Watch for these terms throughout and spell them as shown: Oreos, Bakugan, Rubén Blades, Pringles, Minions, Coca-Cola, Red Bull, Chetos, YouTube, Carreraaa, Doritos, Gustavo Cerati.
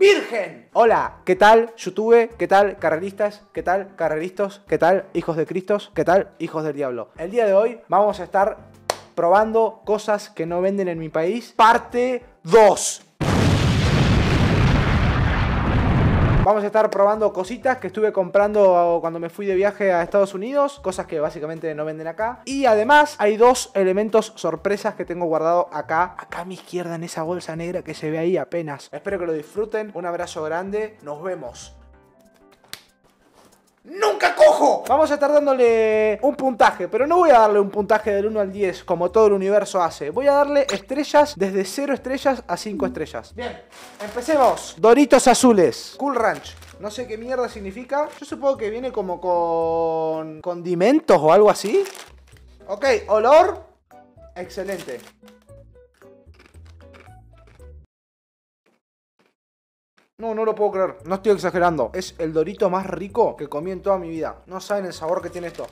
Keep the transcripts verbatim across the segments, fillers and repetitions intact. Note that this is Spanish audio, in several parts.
virgen. Hola, ¿qué tal, YouTube? ¿Qué tal, carreristas? ¿Qué tal, carreristos? ¿Qué tal, hijos de Cristos? ¿Qué tal, hijos del diablo? El día de hoy vamos a estar probando cosas que no venden en mi país. Parte dos. Vamos a estar probando cositas que estuve comprando cuando me fui de viaje a Estados Unidos, cosas que básicamente no venden acá. Y además hay dos elementos sorpresas que tengo guardado acá, acá a mi izquierda, en esa bolsa negra que se ve ahí apenas. Espero que lo disfruten, un abrazo grande, nos vemos. ¡Nunca cojo! Vamos a estar dándole un puntaje, pero no voy a darle un puntaje del uno al diez como todo el universo hace. Voy a darle estrellas desde cero estrellas a cinco estrellas. Bien, empecemos. Doritos azules, Cool Ranch. No sé qué mierda significa. Yo supongo que viene como con condimentos o algo así. Ok, olor excelente. No, no lo puedo creer, no estoy exagerando. Es el Dorito más rico que comí en toda mi vida. No saben el sabor que tiene esto.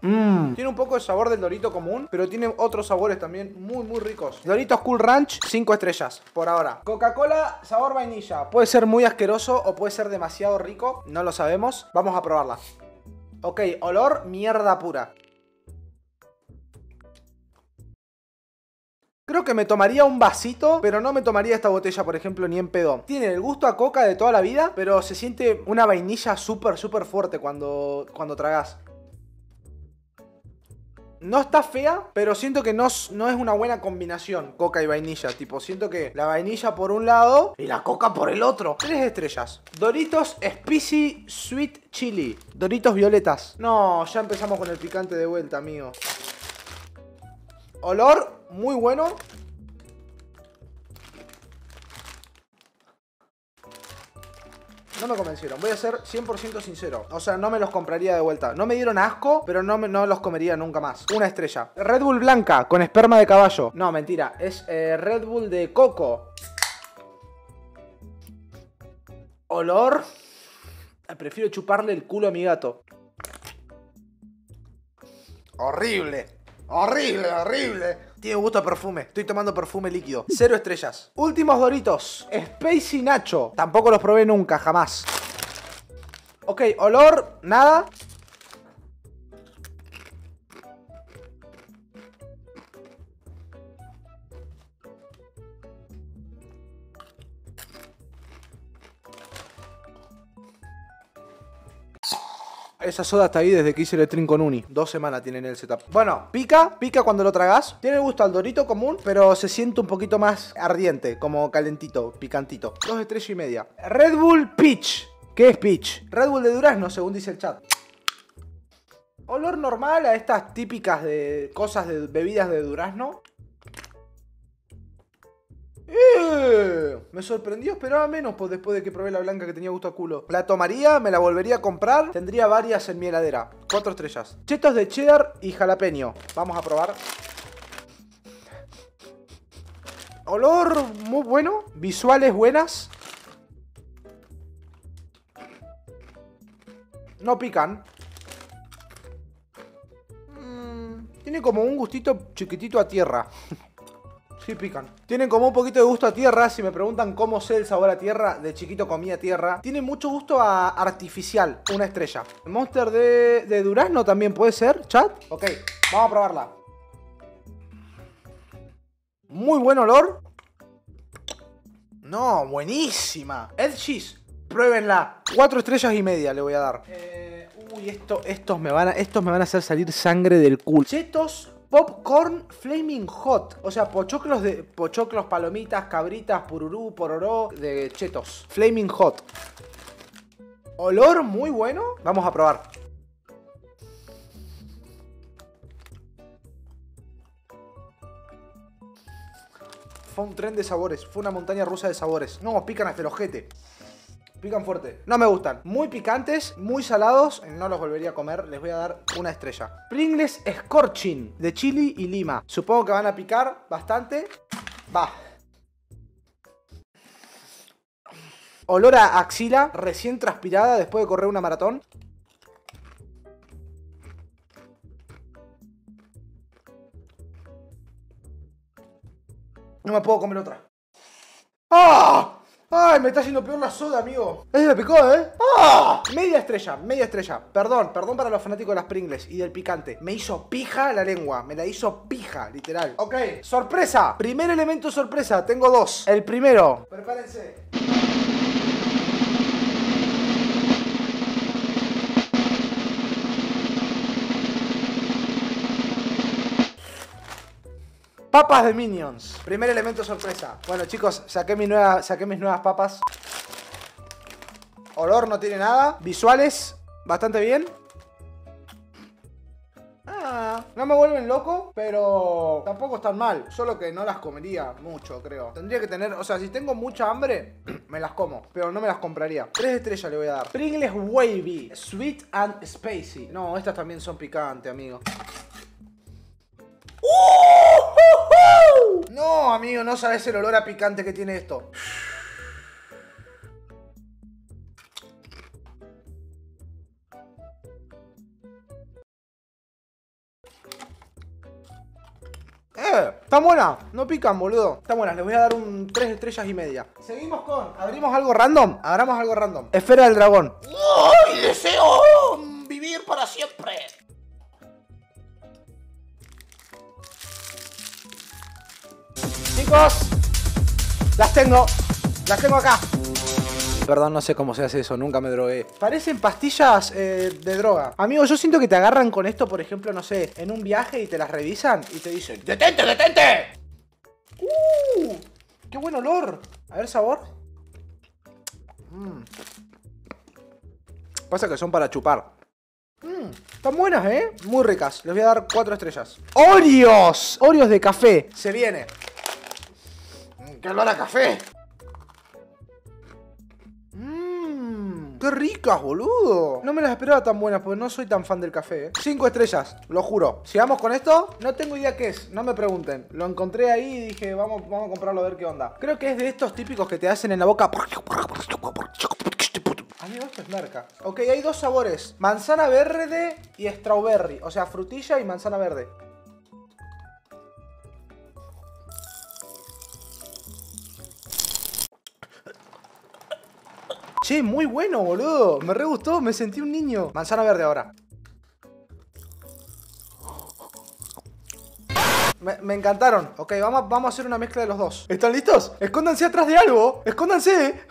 Mm. Tiene un poco el sabor del Dorito común, pero tiene otros sabores también muy, muy ricos. Doritos Cool Ranch, cinco estrellas, por ahora. Coca-Cola, sabor vainilla. Puede ser muy asqueroso o puede ser demasiado rico, no lo sabemos. Vamos a probarla. Ok, olor mierda pura. Creo que me tomaría un vasito, pero no me tomaría esta botella, por ejemplo, ni en pedo. Tiene el gusto a coca de toda la vida, pero se siente una vainilla súper, súper fuerte cuando, cuando tragas. No está fea, pero siento que no, no es una buena combinación, coca y vainilla. Tipo, siento que la vainilla por un lado y la coca por el otro. Tres estrellas. Doritos Spicy Sweet Chili. Doritos violetas. No, ya empezamos con el picante de vuelta, amigo. Olor muy bueno. No me convencieron, voy a ser cien por ciento sincero. O sea, no me los compraría de vuelta. No me dieron asco, pero no, me, no los comería nunca más. Una estrella. Red Bull blanca con esperma de caballo. No, mentira, es eh, Red Bull de coco. Olor. Prefiero chuparle el culo a mi gato. Horrible. Horrible, horrible. Tiene gusto a perfume. Estoy tomando perfume líquido. Cero estrellas. Últimos Doritos. Spacey Nacho. Tampoco los probé nunca, jamás. Ok, olor, nada. Esa soda está ahí desde que hice el stream con Uni. Dos semanas tienen el setup. Bueno, pica, pica cuando lo tragas. Tiene gusto al Dorito común, pero se siente un poquito más ardiente, como calentito, picantito. Dos estrellas y media. Red Bull Peach. ¿Qué es Peach? Red Bull de durazno, según dice el chat. Olor normal a estas típicas de cosas de bebidas de durazno. Eh, me sorprendió, esperaba menos pues, después de que probé la blanca que tenía gusto a culo. La tomaría, me la volvería a comprar. Tendría varias en mi heladera. Cuatro estrellas. Chetos de cheddar y jalapeño. Vamos a probar. Olor muy bueno. Visuales buenas. No pican. Mm, tiene como un gustito chiquitito a tierra. Sí pican. Tienen como un poquito de gusto a tierra. Si me preguntan cómo sé el sabor a tierra, de chiquito comía tierra. Tiene mucho gusto a artificial. Una estrella. Monster de, de durazno también puede ser, chat. Ok, vamos a probarla. Muy buen olor. No, buenísima. Ed Cheese, pruébenla. Cuatro estrellas y media le voy a dar. Eh, uy, esto, estos, me van a, estos me van a hacer salir sangre del culo. Chetos Popcorn Flaming Hot. O sea, pochoclos de pochoclos, palomitas, cabritas, pururú, pororó, de Chetos. Flaming Hot. Olor muy bueno. Vamos a probar. Fue un tren de sabores. Fue una montaña rusa de sabores. No, pican hasta el ojete. Pican fuerte. No me gustan. Muy picantes, muy salados. No los volvería a comer. Les voy a dar una estrella. Pringles Scorching de chili y lima. Supongo que van a picar bastante. Va. Olor a axila recién transpirada después de correr una maratón. No me puedo comer otra. ¡Ah! ¡Ah! Ay, me está haciendo peor la soda, amigo. Ese me picó, ¿eh? ¡Ah! Media estrella, media estrella. Perdón, perdón para los fanáticos de las Pringles y del picante. Me hizo pija la lengua. Me la hizo pija, literal. Ok, sorpresa. Primer elemento sorpresa. Tengo dos. El primero. Prepárense. Papas de Minions. Primer elemento sorpresa. Bueno, chicos, saqué, mi nueva, saqué mis nuevas papas. Olor no tiene nada. Visuales, bastante bien. Ah, no me vuelven loco, pero tampoco están mal. Solo que no las comería mucho, creo. Tendría que tener, o sea, si tengo mucha hambre, me las como, pero no me las compraría. Tres estrellas le voy a dar. Pringles Wavy, Sweet and Spicy. No, estas también son picantes, amigo. No, amigo, no sabes el olor a picante que tiene esto. Eh, está buena. No pican, boludo. Está buena, les voy a dar un tres estrellas y media. Seguimos con... ¿Abrimos algo random? Abramos algo random. Esfera del dragón. ¡Ay, deseo vivir para siempre! Chicos, las tengo, las tengo acá. Perdón, no sé cómo se hace eso, nunca me drogué. Parecen pastillas eh, de droga. Amigo, yo siento que te agarran con esto, por ejemplo, no sé, en un viaje y te las revisan y te dicen ¡detente, detente! ¡Uh! ¡Qué buen olor! A ver, sabor. Mm. Pasa que son para chupar. Mm, están buenas, ¿eh? Muy ricas. Les voy a dar cuatro estrellas. ¡Oreos! Oreos de café. Se viene. ¡Qué olor a café! Mmm, ¡qué ricas, boludo! No me las esperaba tan buenas porque no soy tan fan del café, ¿eh? Cinco estrellas, lo juro. Sigamos con esto. No tengo idea qué es, no me pregunten. Lo encontré ahí y dije, vamos, vamos a comprarlo a ver qué onda. Creo que es de estos típicos que te hacen en la boca. Amigo, esto es merca. Ok, hay dos sabores. Manzana verde y strawberry. O sea, frutilla y manzana verde. Che, muy bueno, boludo. Me re gustó, me sentí un niño. Manzana verde ahora. Me, me encantaron. Ok, vamos, vamos a hacer una mezcla de los dos. ¿Están listos? ¡Escóndanse atrás de algo! ¡Escóndanse!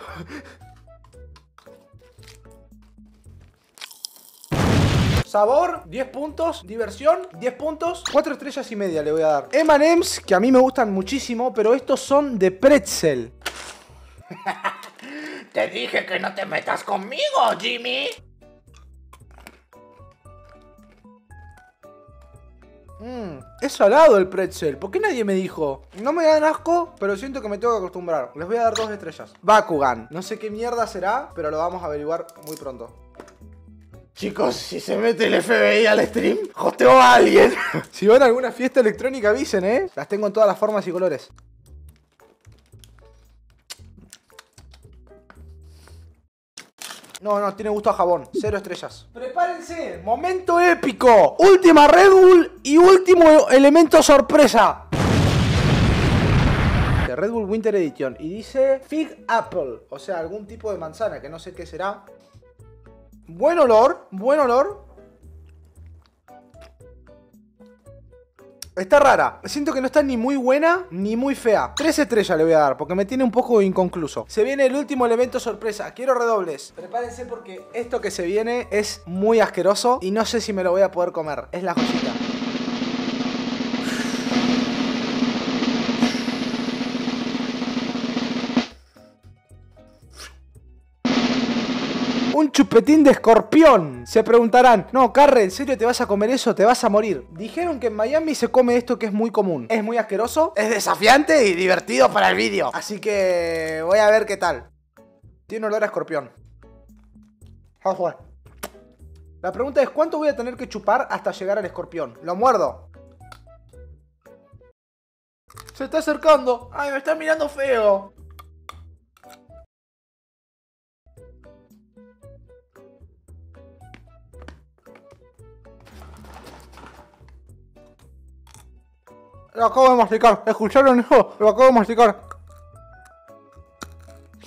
Sabor, diez puntos. Diversión, diez puntos. cuatro estrellas y media le voy a dar. eme and em's, que a mí me gustan muchísimo, pero estos son de pretzel. Te dije que no te metas conmigo, Jimmy. Mmm, es salado el pretzel. ¿Por qué nadie me dijo? No me dan asco, pero siento que me tengo que acostumbrar. Les voy a dar dos estrellas. Bakugan. No sé qué mierda será, pero lo vamos a averiguar muy pronto. Chicos, si se mete el efe be i al stream, hosteo a alguien. Si van a alguna fiesta electrónica, avisen, ¿eh? Las tengo en todas las formas y colores. No, no, tiene gusto a jabón. Cero estrellas. ¡Prepárense! ¡Momento épico! Última Red Bull y último elemento sorpresa. De Red Bull Winter Edition. Y dice Fig Apple. O sea, algún tipo de manzana que no sé qué será. Buen olor, buen olor. Está rara. Siento que no está ni muy buena ni muy fea. Tres estrellas le voy a dar porque me tiene un poco inconcluso. Se viene el último elemento sorpresa. Quiero redobles. Prepárense porque esto que se viene es muy asqueroso y no sé si me lo voy a poder comer. Es la cosita. Un chupetín de escorpión. Se preguntarán, no, Carre, ¿en serio te vas a comer eso? Te vas a morir. Dijeron que en Miami se come esto que es muy común. Es muy asqueroso, es desafiante y divertido para el vídeo. Así que voy a ver qué tal. Tiene olor a escorpión. Vamos a jugar. La pregunta es, ¿cuánto voy a tener que chupar hasta llegar al escorpión? Lo muerdo. Se está acercando. Ay, me está mirando feo. Lo acabo de masticar. ¿Escucharon eso? Lo acabo de masticar.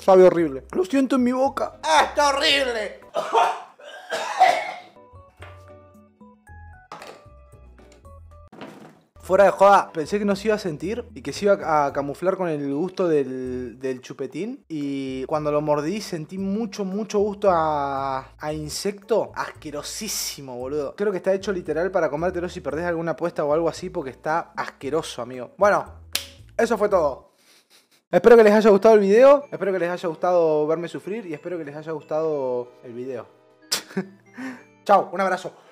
Sabe horrible. Lo siento en mi boca. ¡Ah, está horrible! Fuera de joda, pensé que no se iba a sentir y que se iba a camuflar con el gusto del, del chupetín. Y cuando lo mordí sentí mucho, mucho gusto a, a insecto. Asquerosísimo, boludo. Creo que está hecho literal para comértelo si perdés alguna apuesta o algo así, porque está asqueroso, amigo. Bueno, eso fue todo. Espero que les haya gustado el video. Espero que les haya gustado verme sufrir. Y espero que les haya gustado el video. Chao, un abrazo.